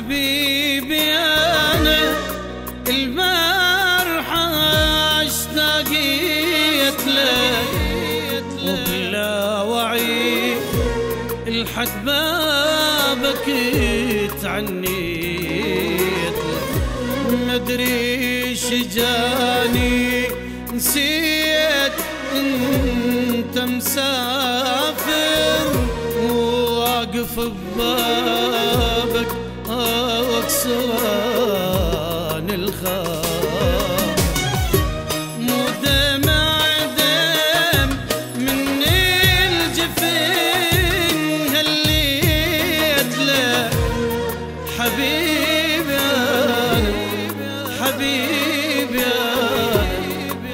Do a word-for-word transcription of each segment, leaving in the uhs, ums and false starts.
حبيبي انا البارحة اشتقيت لك وبلا وعي لحد بابك تعنيت مدري شجاني نسيت انت مسافر واقف ببابك اكسران الخاف مو دم عدم من الجفن هليت لك حبيبي انا حبيبي انا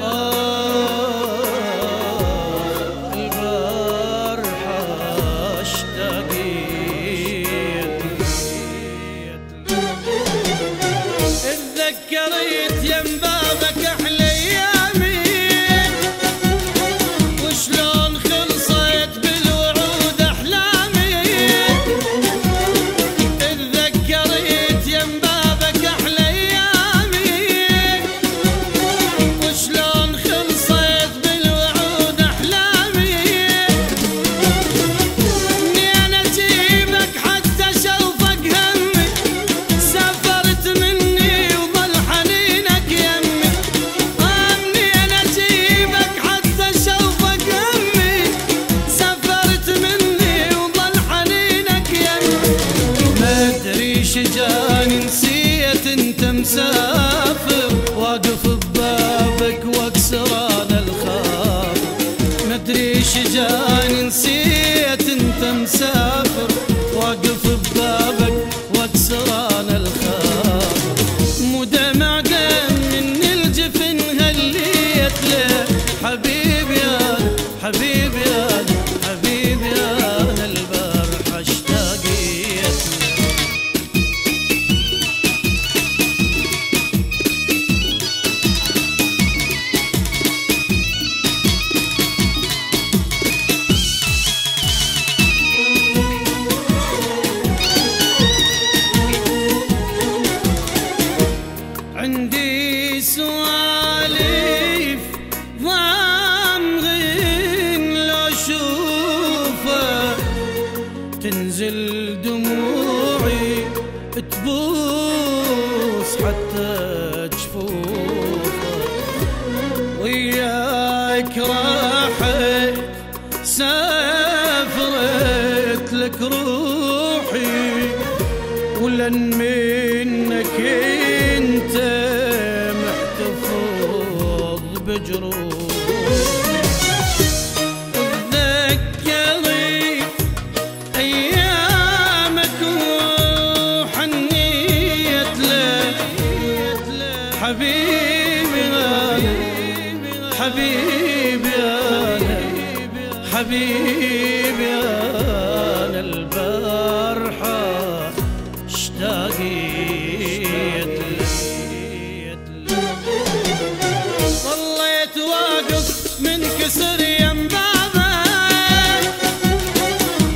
آه البارحة اشتاقي تذكرت يم بابك احلى ايامي وشلون خلصت بالوعود احلامي تذكرت يم بابك احلى ايامي وشلون خلصت بالوعود احلامي اني انا اجيبك حتى شوفك همي سافرت من شجاني نسيت انت مسافر واقف ببابك وكسران الخاف مدري شجاني نسيت انت مسافر واقف ببابك وكسران الخاف مو دمع دم من الجفن هليت لك حبيبي انا حبيبي انا حبيبي انا البارحة اشتاقيت عندي سواليف ضامغين لو شوفك تنزل دموعي تبوس حتى جفوفك وياك راحت سافرت لك روحي ولن منك انت محتفظ بجروح تذكرت ايامك وحنيت لك حبيبي انا حبيبي انا حبيبي انا البارحة اشتاقيت ظليت واقف من كسر يم بابك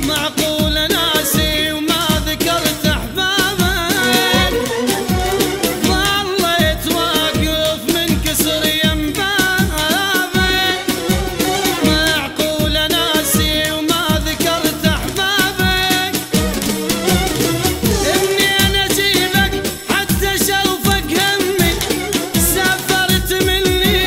معقول ناسي وما ذكرت احبابك ظليت واقف من كسر يم بابك معقول ناسي وما ذكرت احبابك اني انا اجيبك حتى شوفك همي سافرت مني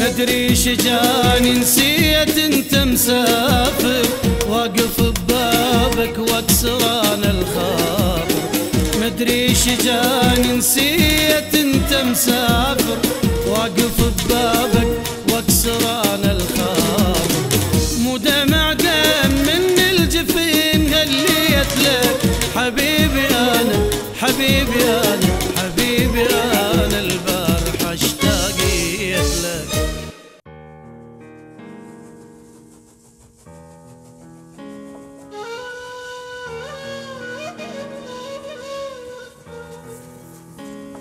مدري شجاني نسيت انت مسافر واقف ببابك وكسران الخاطر مدري شجاني نسيت انت مسافر واقف ببابك وكسران الخاطر مو دمع دم من الجفين هليت لك حبيبي انا حبيبي انا حبيبي انا البارحة اشتاقيت لك